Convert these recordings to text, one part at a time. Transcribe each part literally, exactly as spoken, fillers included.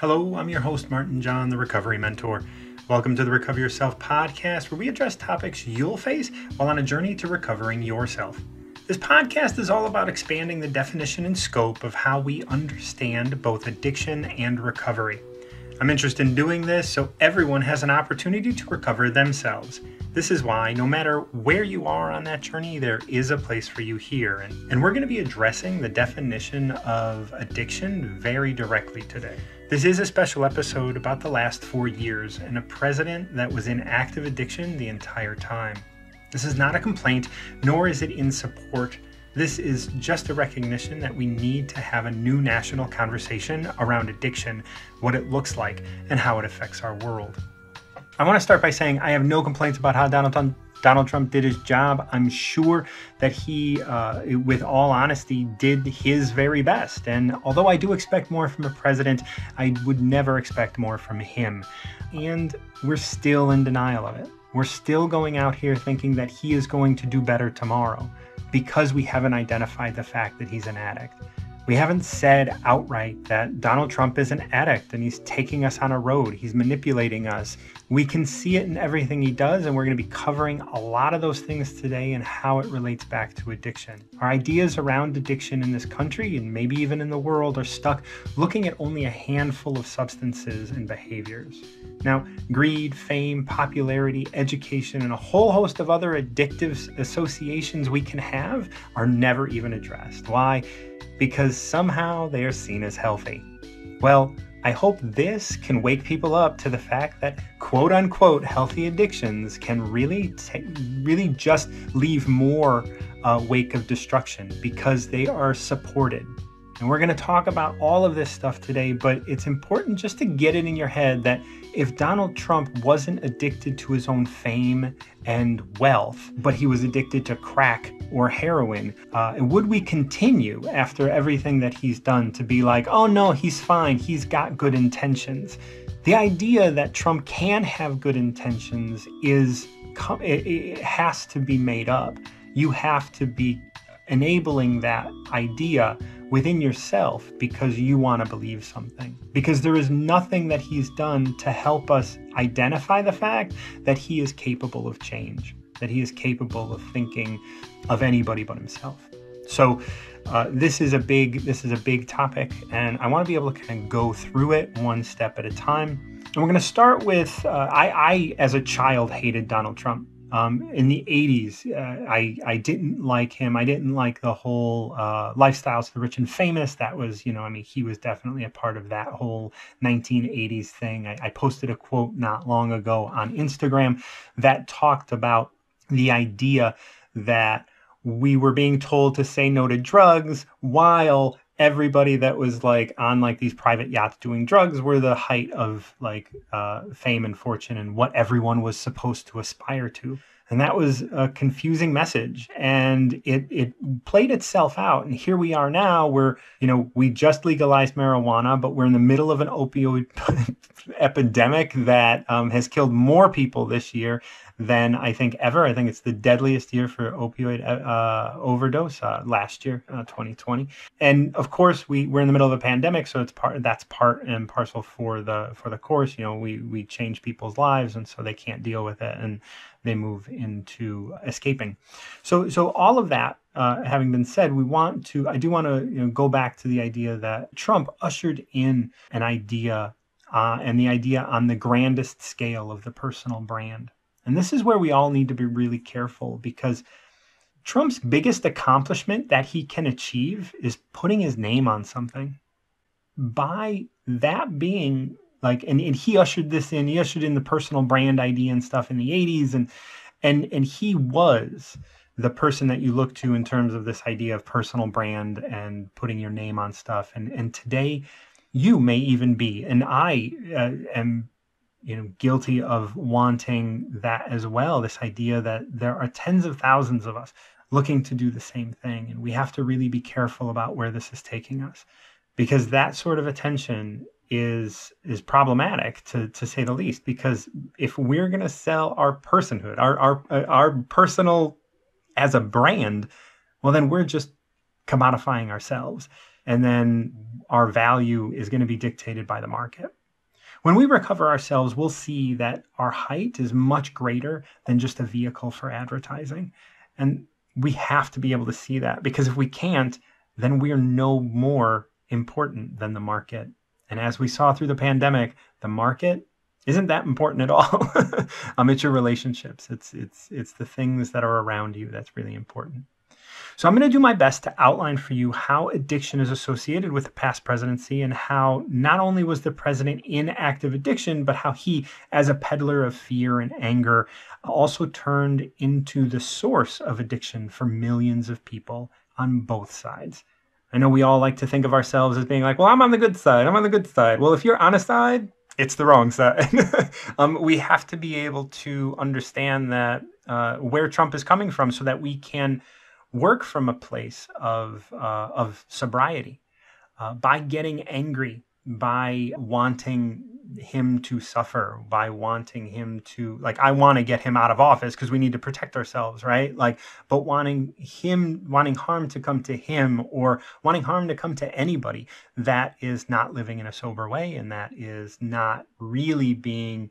Hello, I'm your host, Martin John, the Recovery Mentor. Welcome to the Recover Yourself podcast, where we address topics you'll face while on a journey to recovering yourself. This podcast is all about expanding the definition and scope of how we understand both addiction and recovery. I'm interested in doing this so everyone has an opportunity to recover themselves. This is why, no matter where you are on that journey, there is a place for you here. And, and we're going to be addressing the definition of addiction very directly today. This is a special episode about the last four years and a president that was in active addiction the entire time. This is not a complaint, nor is it in support. This is just a recognition that we need to have a new national conversation around addiction, what it looks like, and how it affects our world. I want to start by saying I have no complaints about how Donald, Donald Trump did his job. I'm sure that he, uh, with all honesty, did his very best. And although I do expect more from a president, I would never expect more from him. And we're still in denial of it. We're still going out here thinking that he is going to do better tomorrow, because we haven't identified the fact that he's an addict. We haven't said outright that Donald Trump is an addict and he's taking us on a road, he's manipulating us. We can see it in everything he does, and we're gonna be covering a lot of those things today and how it relates back to addiction. Our ideas around addiction in this country, and maybe even in the world, are stuck looking at only a handful of substances and behaviors. Now, greed, fame, popularity, education, and a whole host of other addictive associations we can have are never even addressed. Why? Because somehow they are seen as healthy. Well, I hope this can wake people up to the fact that quote unquote healthy addictions can really, t- really just leave more uh, wake of destruction because they are supported. And we're gonna talk about all of this stuff today, but it's important just to get it in your head that if Donald Trump wasn't addicted to his own fame and wealth, but he was addicted to crack or heroin, uh, would we continue after everything that he's done to be like, oh no, he's fine, he's got good intentions? The idea that Trump can have good intentions is, it, it has to be made up. You have to be enabling that idea within yourself because you want to believe something. Because there is nothing that he's done to help us identify the fact that he is capable of change, that he is capable of thinking of anybody but himself. So uh, this is a big, this is a big topic, and I want to be able to kind of go through it one step at a time. And we're going to start with, uh, I, I as a child hated Donald Trump. Um, in the eighties, uh, I, I didn't like him. I didn't like the whole uh, lifestyles of the rich and famous. That was, you know, I mean, he was definitely a part of that whole nineteen eighties thing. I, I posted a quote not long ago on Instagram that talked about the idea that we were being told to say no to drugs while everybody that was like on like these private yachts doing drugs were the height of like uh, fame and fortune and what everyone was supposed to aspire to. And that was a confusing message, and it it played itself out. And here we are now where, you know, we just legalized marijuana, but we're in the middle of an opioid epidemic that um, has killed more people this year than I think ever. I think it's the deadliest year for opioid uh, overdose uh, last year, uh, twenty twenty. And of course, we we're in the middle of a pandemic, so it's part that's part and parcel for the for the course. You know, we we change people's lives, and so they can't deal with it, and they move into escaping. So, so all of that uh, having been said, we want to. I do want to you know, go back to the idea that Trump ushered in an idea, uh, and the idea on the grandest scale of the personal brand. And this is where we all need to be really careful, because Trump's biggest accomplishment that he can achieve is putting his name on something. By that being Like, and, and he ushered this in, he ushered in the personal brand idea and stuff in the eighties. And, and, and he was the person that you look to in terms of this idea of personal brand and putting your name on stuff. And, and today you may even be, and I uh, am, you know, guilty of wanting that as well. This idea that there are tens of thousands of us looking to do the same thing. And we have to really be careful about where this is taking us, because that sort of attention is is problematic, to to say the least, because if we're going to sell our personhood, our our our personal as a brand, well, then we're just commodifying ourselves. and then our value is going to be dictated by the market. When we recover ourselves, we'll see that our height is much greater than just a vehicle for advertising. And we have to be able to see that, because if we can't, then we are no more important than the market. And as we saw through the pandemic, the market isn't that important at all. um, it's your relationships. It's, it's, it's the things that are around you that's really important. So I'm going to do my best to outline for you how addiction is associated with the past presidency, and how not only was the president in active addiction, but how he, as a peddler of fear and anger, also turned into the source of addiction for millions of people on both sides. I know we all like to think of ourselves as being like, well, I'm on the good side. I'm on the good side. Well, if you're on a side, it's the wrong side. um, we have to be able to understand that uh, where Trump is coming from, so that we can work from a place of, uh, of sobriety, uh, by getting angry, by wanting him to suffer, by wanting him to, like, I want to get him out of office because we need to protect ourselves, right? Like, but wanting him, wanting harm to come to him, or wanting harm to come to anybody, that is not living in a sober way. And that is not really being,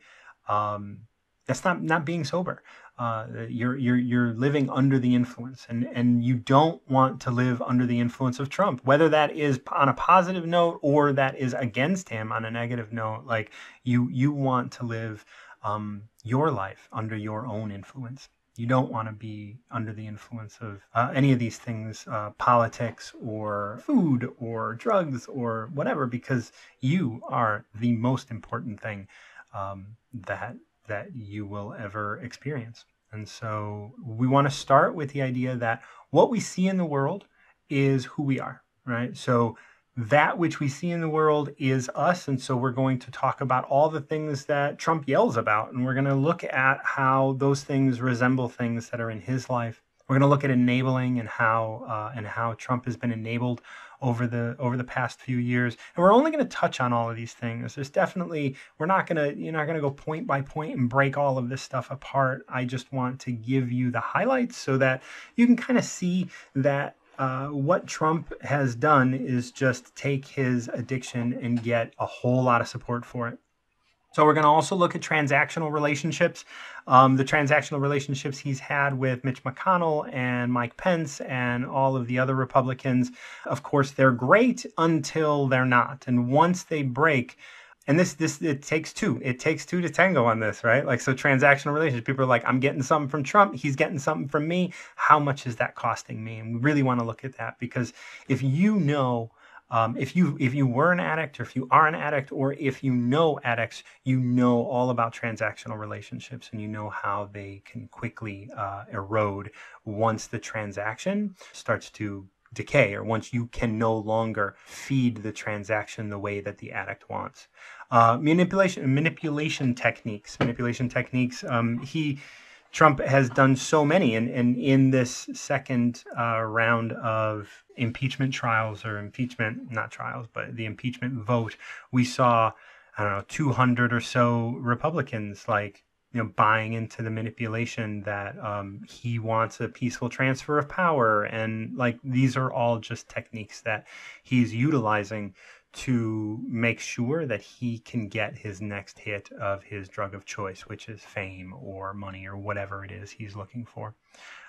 um, that's not, not being sober. Uh, you're, you're, you're living under the influence, and, and you don't want to live under the influence of Trump, whether that is on a positive note or that is against him on a negative note. Like, you, you want to live, um, your life under your own influence. You don't want to be under the influence of uh, any of these things, uh, politics or food or drugs or whatever, because you are the most important thing, um, that, that you will ever experience. And so we want to start with the idea that what we see in the world is who we are, right? So that which we see in the world is us. And so we're going to talk about all the things that Trump yells about, and we're going to look at how those things resemble things that are in his life. We're going to look at enabling, and how uh, and how Trump has been enabled over the over the past few years. And we're only going to touch on all of these things. There's definitely, we're not going to, you're not going to go point by point and break all of this stuff apart. I just want to give you the highlights so that you can kind of see that uh, what Trump has done is just take his addiction and get a whole lot of support for it. So we're going to also look at transactional relationships, um, the transactional relationships he's had with Mitch McConnell and Mike Pence and all of the other Republicans. Of course, they're great until they're not. And once they break, and this, this, it takes two, it takes two to tango on this, right? Like, so transactional relationships, people are like, I'm getting something from Trump, he's getting something from me. How much is that costing me? And we really want to look at that, because if you know Um, if you if you were an addict, or if you are an addict, or if you know addicts, you know all about transactional relationships, and you know how they can quickly uh, erode once the transaction starts to decay, or once you can no longer feed the transaction the way that the addict wants. Uh, manipulation, manipulation techniques, manipulation techniques. Um, he. Trump has done so many, and, and in this second uh, round of impeachment trials or impeachment, not trials, but the impeachment vote, we saw, I don't know, two hundred or so Republicans, like, you know, buying into the manipulation that um, he wants a peaceful transfer of power. And like, these are all just techniques that he's utilizing to make sure that he can get his next hit of his drug of choice, which is fame or money or whatever it is he's looking for.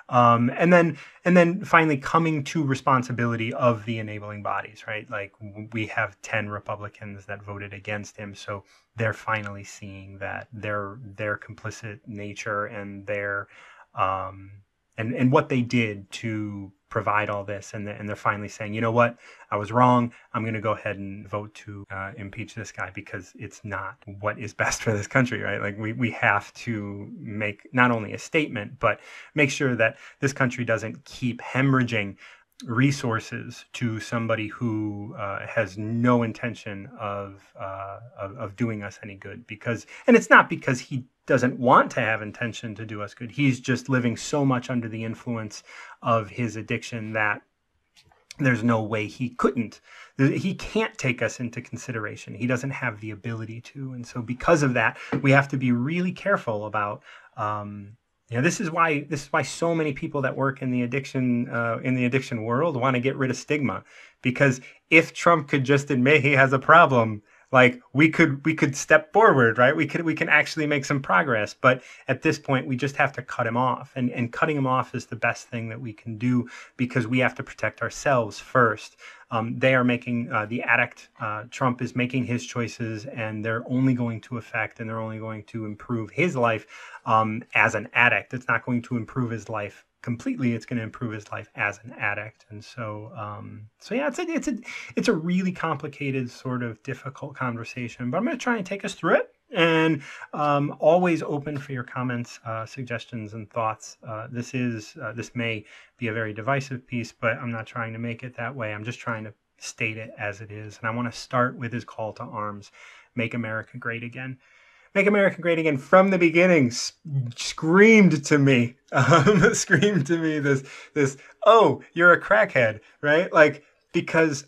Um, and then, and then finally coming to responsibility of the enabling bodies, right? Like, we have ten Republicans that voted against him. So they're finally seeing that their, their complicit nature and their, um, and, and what they did to provide all this. And, the, and they're finally saying, you know what, I was wrong. I'm going to go ahead and vote to uh, impeach this guy, because it's not what is best for this country, right? Like, we, we have to make not only a statement, but make sure that this country doesn't keep hemorrhaging resources to somebody who uh, has no intention of, uh, of, of doing us any good. Because, and it's not because he doesn't want to have intention to do us good. He's just living so much under the influence of his addiction that there's no way he couldn't. He can't take us into consideration. He doesn't have the ability to. And so because of that, we have to be really careful about um, You know, this is why this is why so many people that work in the addiction uh, in the addiction world want to get rid of stigma, because if Trump could just admit he has a problem, like we could we could step forward, right? We could we can actually make some progress. But at this point, we just have to cut him off, and and cutting him off is the best thing that we can do, because we have to protect ourselves first. Um, they are making uh, the addict uh, Trump is making his choices, and they're only going to affect and they're only going to improve his life um, as an addict. It's not going to improve his life completely. It's going to improve his life as an addict. And so, um, so yeah, it's a, it's a, it's a really complicated, sort of difficult conversation, but I'm going to try and take us through it. And um, always open for your comments, uh, suggestions, and thoughts. Uh, this is uh, this may be a very divisive piece, but I'm not trying to make it that way. I'm just trying to state it as it is. And I want to start with his call to arms: "Make America Great Again." Make America Great Again from the beginning screamed to me, um, screamed to me this this. Oh, you're a crackhead, right? Like, because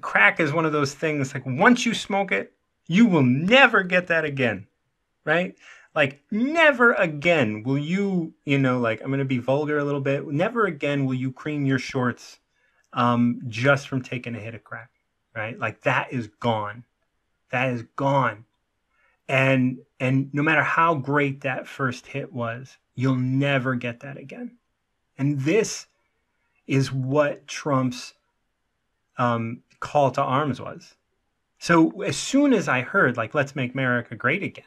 crack is one of those things. Like, once you smoke it, you will never get that again, right? Like, never again will you, you know, like, I'm going to be vulgar a little bit. Never again will you cream your shorts um, just from taking a hit of crack, right? Like, that is gone. That is gone. And, and no matter how great that first hit was, you'll never get that again. And this is what Trump's um, call to arms was. So as soon as I heard, like, let's make America great again,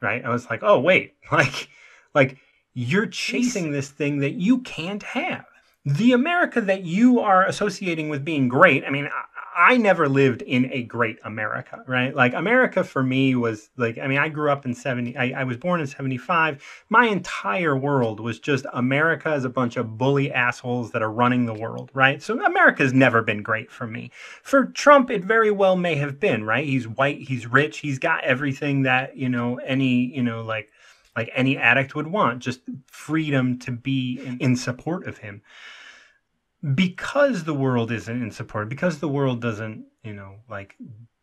right? I was like, oh, wait, like, like you're chasing this thing that you can't have. The America that you are associating with being great. I mean, I, I never lived in a great America, right? Like, America for me was like, I mean, I grew up in seventy, I, I was born in seventy-five. My entire world was just America as a bunch of bully assholes that are running the world, right? So America's never been great for me. For Trump, it very well may have been, right? He's white, he's rich, he's got everything that, you know, any, you know, like, like any addict would want, just freedom to be in, in support of him. Because the world isn't in support, because the world doesn't, you know, like,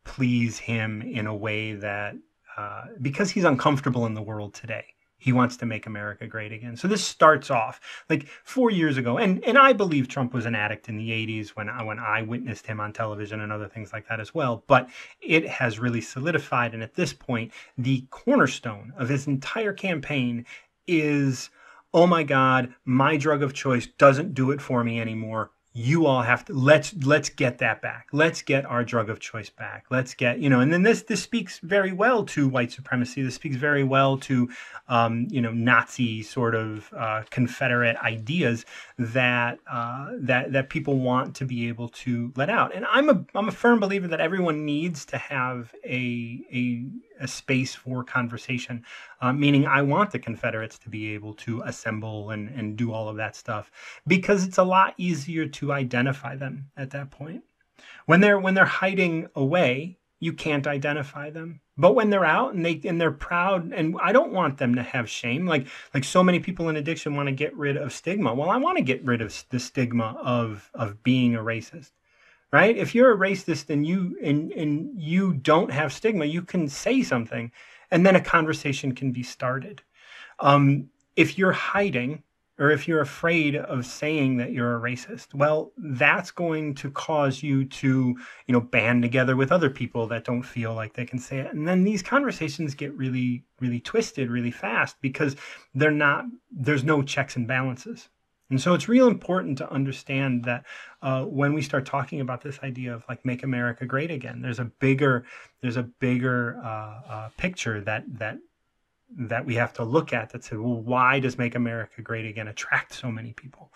please him in a way that, uh, because he's uncomfortable in the world today, he wants to make America great again. So this starts off like four years ago. And, and I believe Trump was an addict in the eighties when I, when I witnessed him on television and other things like that as well. But it has really solidified. And at this point, the cornerstone of his entire campaign is, oh my God, my drug of choice doesn't do it for me anymore. You all have to, let's, let's get that back. Let's get our drug of choice back. Let's get, you know, and then this, this speaks very well to white supremacy. This speaks very well to, um, you know, Nazi sort of, uh, Confederate ideas that, uh, that, that people want to be able to let out. And I'm a, I'm a firm believer that everyone needs to have a, a, a space for conversation, uh, meaning I want the Confederates to be able to assemble and, and do all of that stuff, because it's a lot easier to identify them at that point. When they're, when they're hiding away, you can't identify them. But when they're out and they, and they're proud, and I don't want them to have shame. Like, like so many people in addiction want to get rid of stigma. Well, I want to get rid of the stigma of, of being a racist. Right? If you're a racist and you and, and you don't have stigma, you can say something and then a conversation can be started. Um, if you're hiding, or if you're afraid of saying that you're a racist, well, that's going to cause you to, you know, band together with other people that don't feel like they can say it. And then these conversations get really, really twisted really fast, because they're not, there's no checks and balances. And so it's real important to understand that uh, when we start talking about this idea of, like, make America great again, there's a bigger, there's a bigger uh, uh, picture that that that we have to look at that said, well, why does make America great again attract so many people?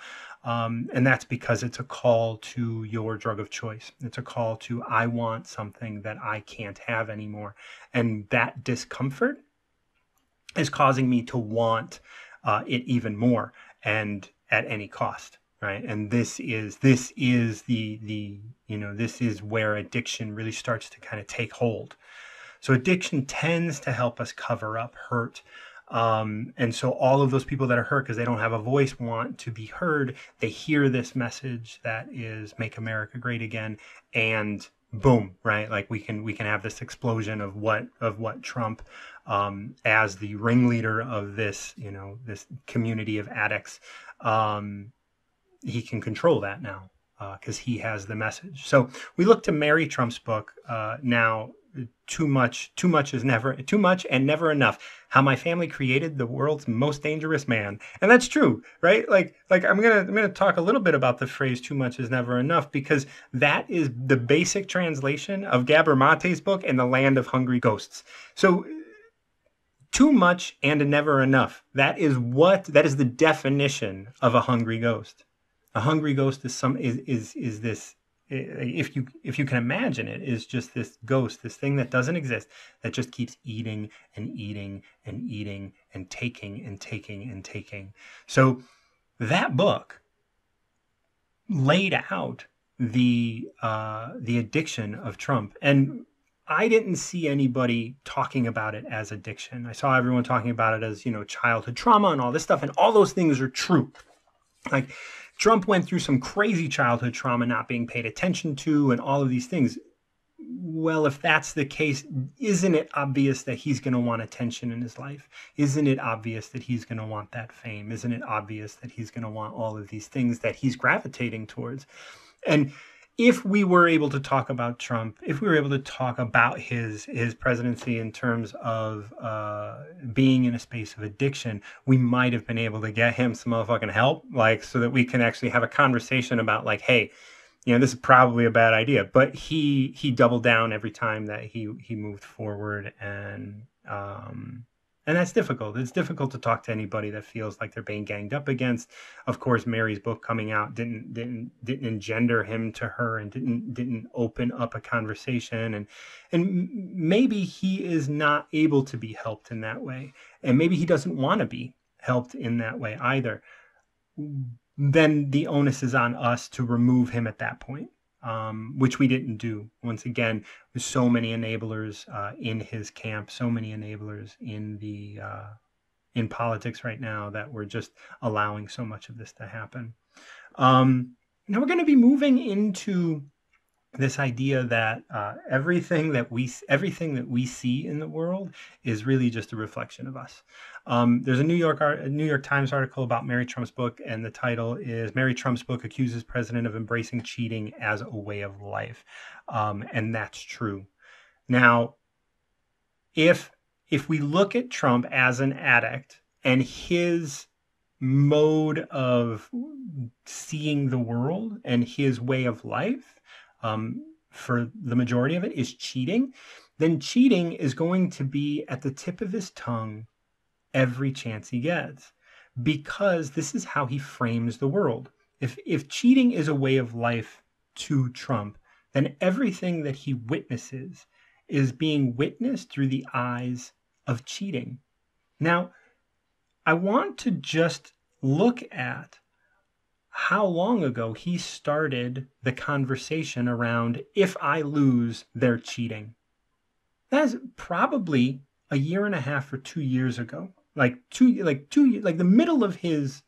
Um, and that's because it's a call to your drug of choice. It's a call to, I want something that I can't have anymore, and that discomfort is causing me to want uh, it even more, and at any cost, right? And this is, this is the, the, you know, this is where addiction really starts to kind of take hold. So addiction tends to help us cover up hurt. Um, and so all of those people that are hurt because they don't have a voice want to be heard. They hear this message that is make America great again, and boom, right? Like we can we can have this explosion of what of what Trump, um, as the ringleader of this, you know, this community of addicts, um, he can control that now because uh, he has the message. So we look to Mary Trump's book uh, now. Too much, too much is never, too much and never enough. How my family created the world's most dangerous man. And that's true, right? Like, like I'm going to, I'm going to talk a little bit about the phrase too much is never enough, because that is the basic translation of Gabor Mate's book and the Land of Hungry Ghosts. So too much and never enough. That is what, that is the definition of a hungry ghost. A hungry ghost is some, is, is, is this, if you if you can imagine it, is just this ghost, this thing that doesn't exist, that just keeps eating and eating and eating and taking and taking and taking. So that book laid out the uh, the addiction of Trump. And I didn't see anybody talking about it as addiction. I saw everyone talking about it as, you know, childhood trauma and all this stuff. And all those things are true. Like, Trump went through some crazy childhood trauma, not being paid attention to, and all of these things. Well, if that's the case, isn't it obvious that he's going to want attention in his life? Isn't it obvious that he's going to want that fame? Isn't it obvious that he's going to want all of these things that he's gravitating towards? And if we were able to talk about Trump, if we were able to talk about his his presidency in terms of uh, being in a space of addiction, we might have been able to get him some motherfucking help, like, so that we can actually have a conversation about, like, hey, you know, this is probably a bad idea. But he he doubled down every time that he he moved forward, and um, and that's difficult. It's difficult to talk to anybody that feels like they're being ganged up against. Of course, Mary's book coming out didn't didn't didn't engender him to her, and didn't didn't open up a conversation. And and maybe he is not able to be helped in that way, and maybe he doesn't want to be helped in that way either. Then the onus is on us to remove him at that point, um, which we didn't do. Once again, with so many enablers uh, in his camp, so many enablers in the uh, in politics right now, that we're just allowing so much of this to happen. Um, now we're going to be moving into this idea that uh, everything that we everything that we see in the world is really just a reflection of us. Um, there's a New York a New York Times article about Mary Trump's book, and the title is "Mary Trump's Book Accuses President of Embracing Cheating as a Way of Life," um, and that's true. Now, if if we look at Trump as an addict and his mode of seeing the world and his way of life, Um, for the majority of it, is cheating, then cheating is going to be at the tip of his tongue every chance he gets, because this is how he frames the world. If, if cheating is a way of life to Trump, then everything that he witnesses is being witnessed through the eyes of cheating. Now, I want to just look at how long ago he started the conversation around, if I lose, they're cheating. That's probably a year and a half or two years ago, like two, like two, like the middle of his,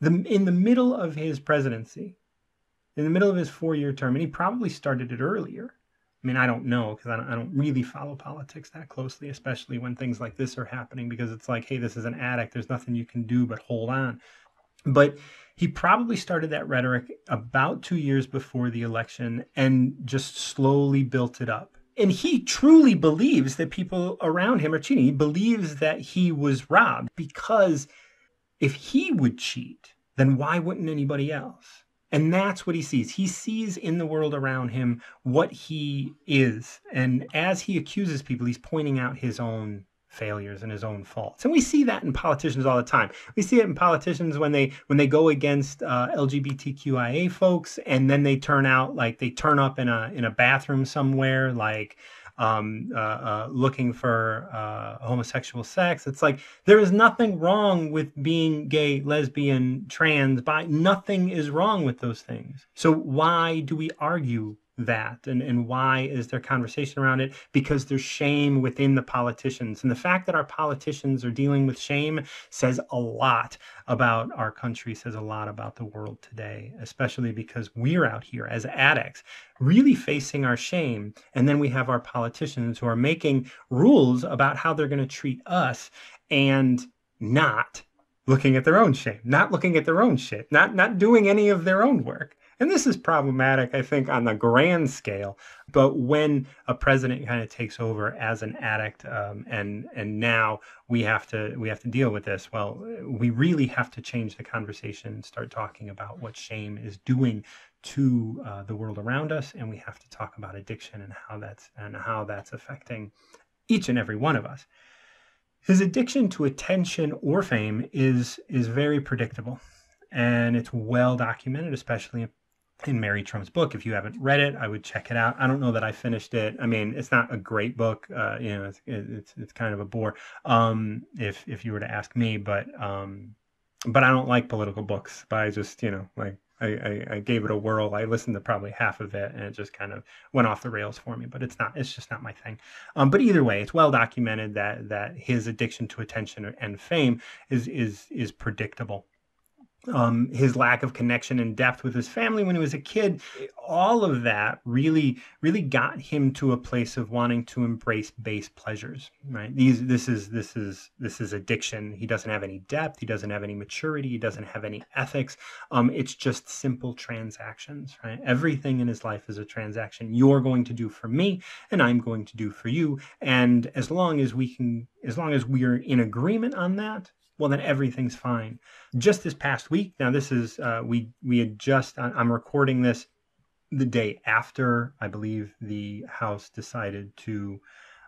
the in the middle of his presidency, in the middle of his four-year term, and he probably started it earlier. I mean, I don't know, because I don't, I don't really follow politics that closely, especially when things like this are happening, because it's like, hey, this is an addict. There's nothing you can do but hold on. But he probably started that rhetoric about two years before the election and just slowly built it up. And he truly believes that people around him are cheating. He believes that he was robbed, because if he would cheat, then why wouldn't anybody else? And that's what he sees. He sees in the world around him what he is. And as he accuses people, he's pointing out his own failures and his own faults. And we see that in politicians all the time. We see it in politicians when they when they go against uh, L G B T Q I A folks, and then they turn out like they turn up in a in a bathroom somewhere, like um, uh, uh, looking for uh, homosexual sex. It's like, there is nothing wrong with being gay, lesbian, trans, bi. Nothing is wrong with those things. So why do we argue that, and, and why is there conversation around it? Because there's shame within the politicians. And the fact that our politicians are dealing with shame says a lot about our country, says a lot about the world today, especially because we're out here as addicts really facing our shame. And then we have our politicians who are making rules about how they're going to treat us and not looking at their own shame, not looking at their own shit, not, not doing any of their own work. And this is problematic, I think, on the grand scale. But when a president kind of takes over as an addict, um, and and now we have to we have to deal with this, well, we really have to change the conversation and start talking about what shame is doing to uh, the world around us, and we have to talk about addiction and how that's and how that's affecting each and every one of us. His addiction to attention or fame is is very predictable, and it's well documented, especially in Mary Trump's book. If you haven't read it, I would check it out. I don't know that I finished it. I mean, it's not a great book. Uh, you know, it's, it's, it's kind of a bore um, if, if you were to ask me, but, um, but I don't like political books, but I just, you know, like I, I, I gave it a whirl. I listened to probably half of it and it just kind of went off the rails for me, but it's not, it's just not my thing. Um, but either way, it's well documented that, that his addiction to attention and fame is, is, is predictable. Um, his lack of connection and depth with his family when he was a kid, all of that really, really got him to a place of wanting to embrace base pleasures, right? These, this is, this is, this is addiction. He doesn't have any depth. He doesn't have any maturity. He doesn't have any ethics. Um, it's just simple transactions, right? Everything in his life is a transaction. You're going to do for me and I'm going to do for you. And as long as we can, as long as we're in agreement on that, well, then everything's fine. Just this past week, now this is, uh, we we had just, I'm recording this the day after, I believe, the House decided to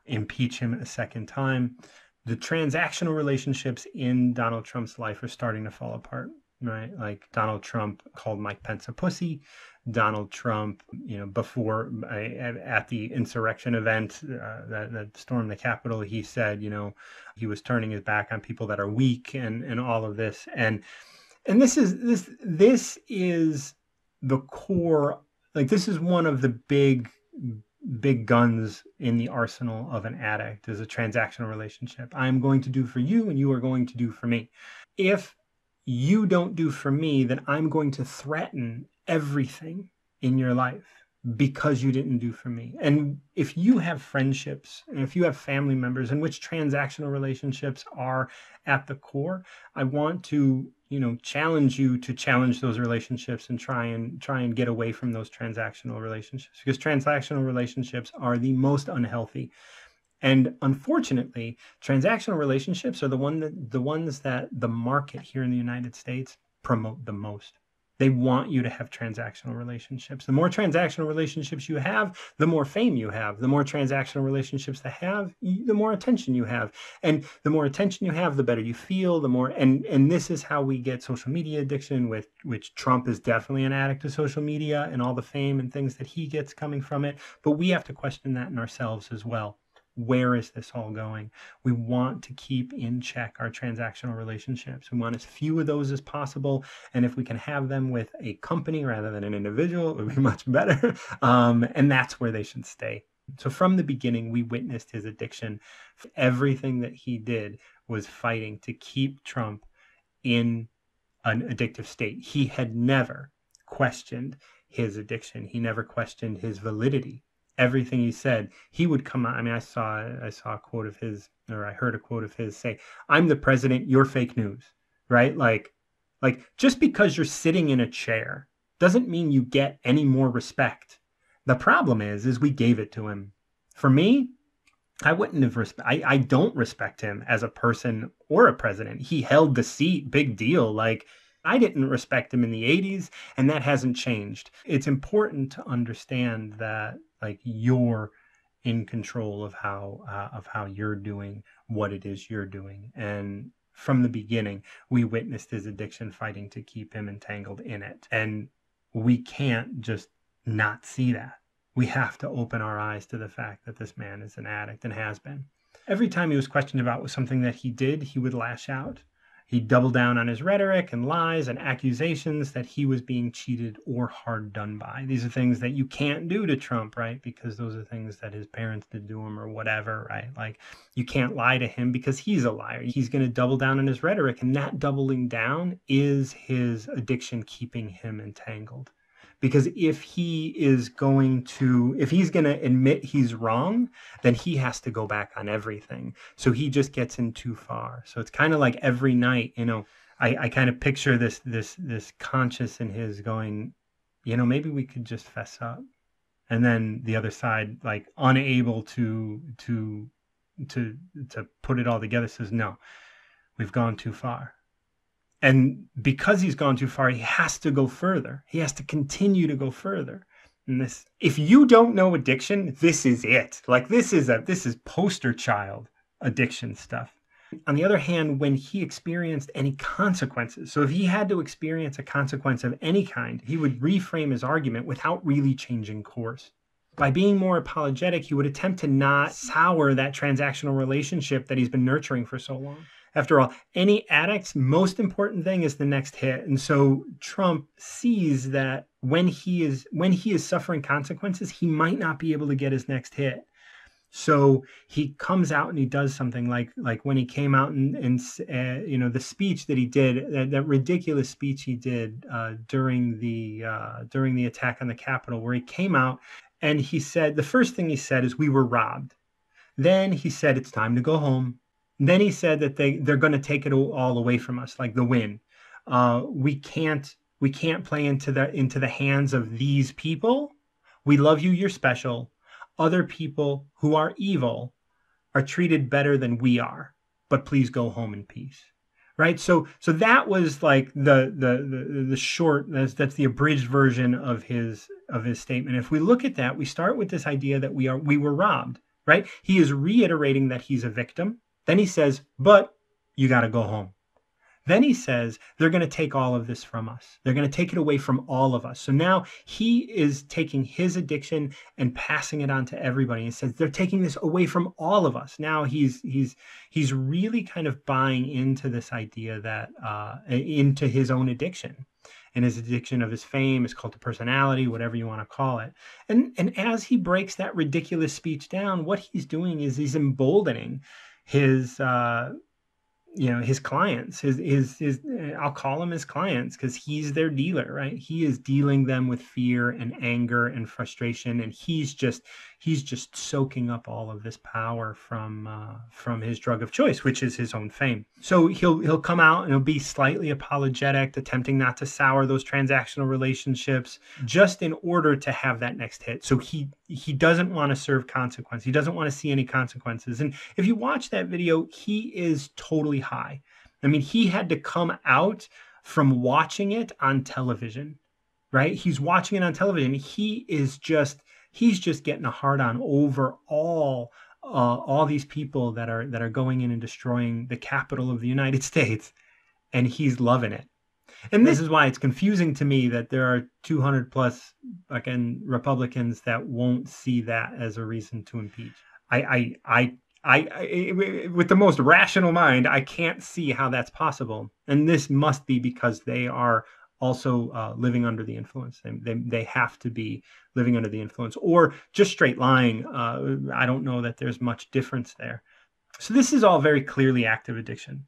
impeach him a second time. The transactional relationships in Donald Trump's life are starting to fall apart, right? Like Donald Trump called Mike Pence a pussy. Donald Trump, you know, before, at the insurrection event uh, that, that stormed the Capitol, he said, you know, he was turning his back on people that are weak and, and all of this. And, and this is, this, this is the core, like, this is one of the big, big guns in the arsenal of an addict is a transactional relationship. I'm going to do for you and you are going to do for me. If you don't do for me, then I'm going to threaten everything in your life because you didn't do for me. And if you have friendships and if you have family members in which transactional relationships are at the core, I want to, you know, challenge you to challenge those relationships and try and try and get away from those transactional relationships, because transactional relationships are the most unhealthy. And unfortunately, transactional relationships are the one that the ones that the market here in the United States promote the most. They want you to have transactional relationships. The more transactional relationships you have, the more fame you have. The more transactional relationships they have, the more attention you have. And the more attention you have, the better you feel, the more, and, and this is how we get social media addiction, with which Trump is definitely an addict to social media and all the fame and things that he gets coming from it. But we have to question that in ourselves as well. Where is this all going? We want to keep in check our transactional relationships. We want as few of those as possible. And if we can have them with a company rather than an individual, it would be much better. Um, and that's where they should stay. So from the beginning, we witnessed his addiction. Everything that he did was fighting to keep Trump in an addictive state. He had never questioned his addiction. He never questioned his validity. Everything he said, he would come out. I mean, I saw, I saw a quote of his, or I heard a quote of his say, "I'm the president, you're fake news," right? Like, like just because you're sitting in a chair doesn't mean you get any more respect. The problem is, is we gave it to him. For me, I wouldn't have, respe- I, I don't respect him as a person or a president. He held the seat, big deal. Like, I didn't respect him in the eighties, and that hasn't changed. It's important to understand that, like, you're in control of how uh, of how you're doing what it is you're doing. And from the beginning, we witnessed his addiction fighting to keep him entangled in it. And we can't just not see that. We have to open our eyes to the fact that this man is an addict and has been. Every time he was questioned about something that he did, he would lash out. He doubled down on his rhetoric and lies and accusations that he was being cheated or hard done by. These are things that you can't do to Trump, right? Because those are things that his parents did to him or whatever, right? Like, you can't lie to him because he's a liar. He's going to double down on his rhetoric, and that doubling down is his addiction keeping him entangled. Because if he is going to, if he's going to admit he's wrong, then he has to go back on everything. So he just gets in too far. So it's kind of like every night, you know, I, I kind of picture this, this, this conscience in his going, you know, maybe we could just fess up. And then the other side, like unable to, to, to, to put it all together, says, no, we've gone too far. And because he's gone too far, he has to go further. He has to continue to go further. And this, if you don't know addiction, this is it. Like this is a, this is poster child addiction stuff. On the other hand, when he experienced any consequences, so if he had to experience a consequence of any kind, he would reframe his argument without really changing course. By being more apologetic, he would attempt to not sour that transactional relationship that he's been nurturing for so long. After all, any addict's most important thing is the next hit. And so Trump sees that when he is when he is suffering consequences, he might not be able to get his next hit. So he comes out and he does something like like when he came out and, and uh, you know, the speech that he did, that, that ridiculous speech he did uh, during the uh, during the attack on the Capitol, where he came out and he said, the first thing he said is, we were robbed. Then he said, it's time to go home. Then he said that they, they're going to take it all away from us, like the win. Uh, we can't we can't play into the into the hands of these people. We love you. You're special. Other people who are evil are treated better than we are. But please go home in peace. Right. So so that was like the the the, the short. That's, that's the abridged version of his of his statement. If we look at that, we start with this idea that we are we were robbed. Right. He is reiterating that he's a victim. Then he says, but you got to go home. Then he says, they're going to take all of this from us. They're going to take it away from all of us. So now he is taking his addiction and passing it on to everybody. He says, they're taking this away from all of us. Now he's he's he's really kind of buying into this idea that uh, into his own addiction and his addiction of his fame, his cult of personality, whatever you want to call it. And, and as he breaks that ridiculous speech down, what he's doing is he's emboldening his, uh, you know, his clients, his, his, his, I'll call him his clients because he's their dealer, right? He is dealing them with fear and anger and frustration. And he's just, he's just soaking up all of this power from, uh, from his drug of choice, which is his own fame. So he'll, he'll come out and he'll be slightly apologetic, attempting not to sour those transactional relationships just in order to have that next hit. So he, he doesn't want to serve consequence. He doesn't want to see any consequences. And if you watch that video, he is totally high. I mean, he had to come out from watching it on television, right? He's watching it on television. He is just, he's just getting a hard on over all, uh, all these people that are, that are going in and destroying the capital of the United States. And he's loving it. And this is why it's confusing to me that there are two hundred plus again, Republicans that won't see that as a reason to impeach. I, I, I, I, I, with the most rational mind, I can't see how that's possible. And this must be because they are also uh, living under the influence. They, they, they have to be living under the influence or just straight lying. Uh, I don't know that there's much difference there. So this is all very clearly active addiction.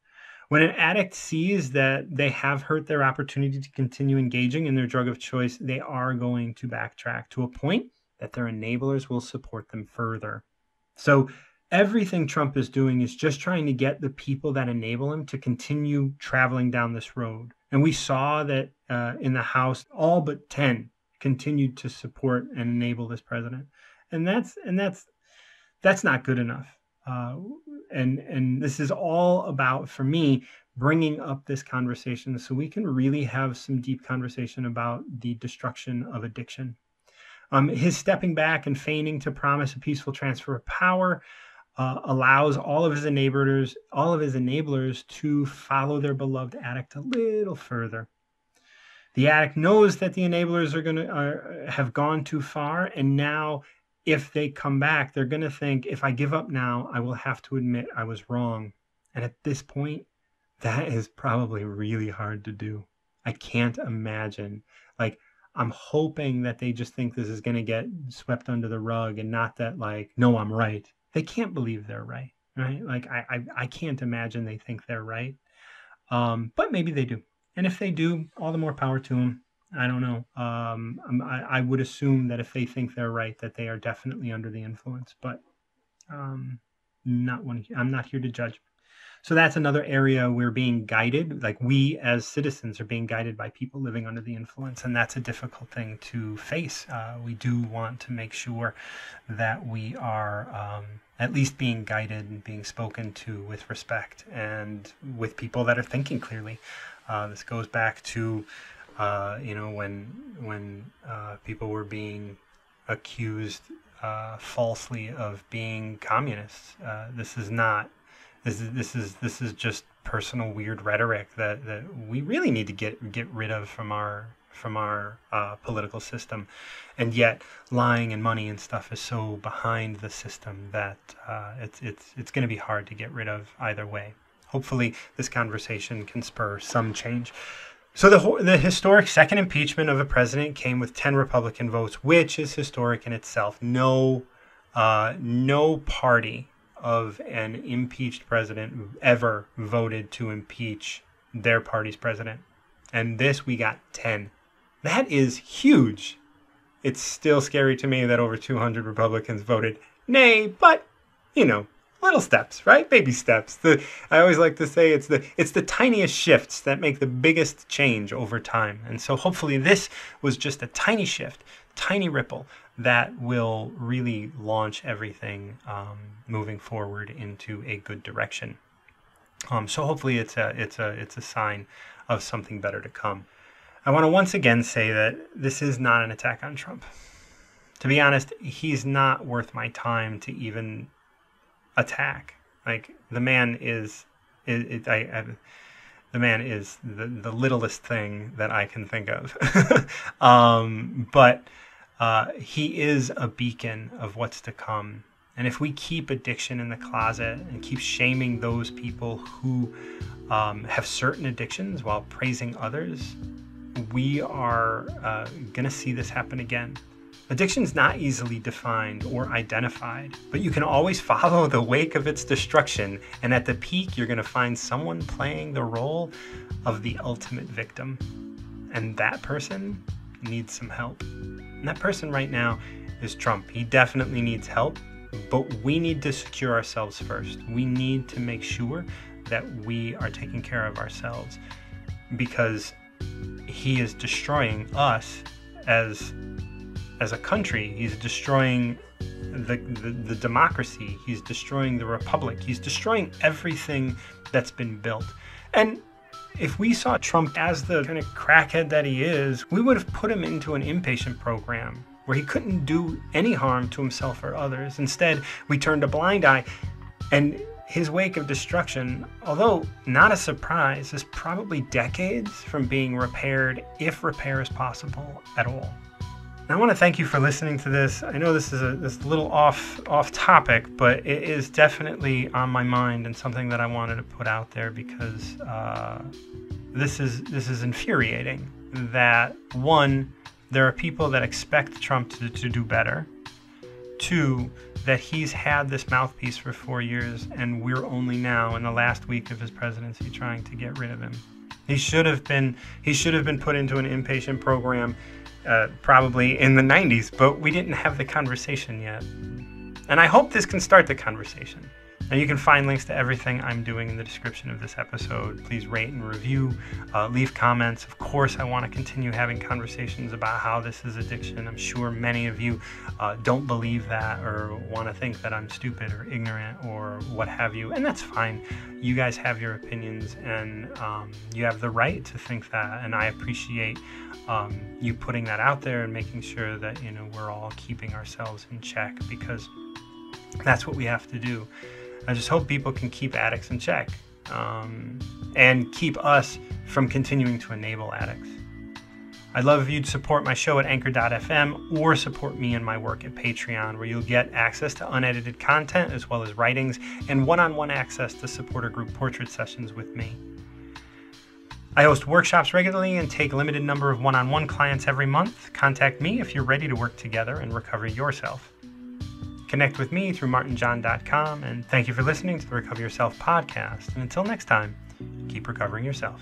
When an addict sees that they have hurt their opportunity to continue engaging in their drug of choice, they are going to backtrack to a point that their enablers will support them further. So everything Trump is doing is just trying to get the people that enable him to continue traveling down this road. And we saw that uh, in the House, all but ten continued to support and enable this president. And that's, and that's, that's not good enough. Uh, and and this is all about, for me, bringing up this conversation so we can really have some deep conversation about the destruction of addiction. Um, his stepping back and feigning to promise a peaceful transfer of power uh, allows all of his enablers, all of his enablers to follow their beloved addict a little further. The addict knows that the enablers are going to have gone too far, and now, if they come back, they're going to think, if I give up now, I will have to admit I was wrong. And at this point, that is probably really hard to do. I can't imagine. Like, I'm hoping that they just think this is going to get swept under the rug and not that, like, no, I'm right. They can't believe they're right, right? Like, I I, I can't imagine they think they're right. Um, but maybe they do. And if they do, all the more power to them. I don't know. Um, I, I would assume that if they think they're right, that they are definitely under the influence. But um, not one. I'm not here to judge. So that's another area we're being guided. Like, we as citizens are being guided by people living under the influence. And that's a difficult thing to face. Uh, we do want to make sure that we are um, at least being guided and being spoken to with respect and with people that are thinking clearly. Uh, this goes back to, uh, you know, when, when uh, people were being accused uh, falsely of being communists. Uh, this is not... This is this is this is just personal weird rhetoric that, that we really need to get get rid of from our from our uh, political system, and yet lying and money and stuff is so behind the system that uh, it's it's it's going to be hard to get rid of either way. Hopefully, this conversation can spur some change. So the the historic second impeachment of a president came with ten Republican votes, which is historic in itself. No, uh, no party of an impeached president ever voted to impeach their party's president. And this, we got ten. That is huge. It's still scary to me that over two hundred Republicans voted nay, but, you know, little steps, right? Baby steps. The, I always like to say it's the it's the tiniest shifts that make the biggest change over time. And so hopefully this was just a tiny shift, tiny ripple that will really launch everything um, moving forward into a good direction. Um, so hopefully it's a it's a it's a sign of something better to come. I want to once again say that this is not an attack on Trump. To be honest, he's not worth my time to even attack. Like, the man is, it, it, I, I, the man is the, the littlest thing that I can think of. um, but uh, he is a beacon of what's to come. And if we keep addiction in the closet and keep shaming those people who um, have certain addictions while praising others, we are uh, going to see this happen again. Addiction's not easily defined or identified, but you can always follow the wake of its destruction, and at the peak, you're going to find someone playing the role of the ultimate victim. And that person needs some help. And that person right now is Trump. He definitely needs help, but we need to secure ourselves first. We need to make sure that we are taking care of ourselves, because he is destroying us as As a country. He's destroying the, the, the democracy. He's destroying the republic. He's destroying everything that's been built. And if we saw Trump as the kind of crackhead that he is, we would have put him into an inpatient program where he couldn't do any harm to himself or others. Instead, we turned a blind eye, and his wake of destruction, although not a surprise, is probably decades from being repaired, if repair is possible at all. I want to thank you for listening to this. I know this is a this little off off topic, but it is definitely on my mind and something that I wanted to put out there, because uh, this is this is infuriating. That, one, there are people that expect Trump to, to do better. Two, that he's had this mouthpiece for four years, and we're only now in the last week of his presidency trying to get rid of him. He should have been he should have been put into an inpatient program. Uh, probably in the nineties, but we didn't have the conversation yet. And I hope this can start the conversation. Now, you can find links to everything I'm doing in the description of this episode. Please rate and review, uh, leave comments. Of course, I want to continue having conversations about how this is addiction. I'm sure many of you uh, don't believe that or want to think that I'm stupid or ignorant or what have you, and that's fine. You guys have your opinions, and um, you have the right to think that, and I appreciate um, you putting that out there and making sure that, you know, we're all keeping ourselves in check, because that's what we have to do. I just hope people can keep addicts in check, um, and keep us from continuing to enable addicts. I'd love if you'd support my show at anchor dot f m, or support me and my work at Patreon, where you'll get access to unedited content as well as writings and one-on-one access to supporter group portrait sessions with me. I host workshops regularly and take a limited number of one-on-one clients every month. Contact me if you're ready to work together and recover yourself. Connect with me through martin john dot com, and thank you for listening to the Recover Yourself podcast. And until next time, keep recovering yourself.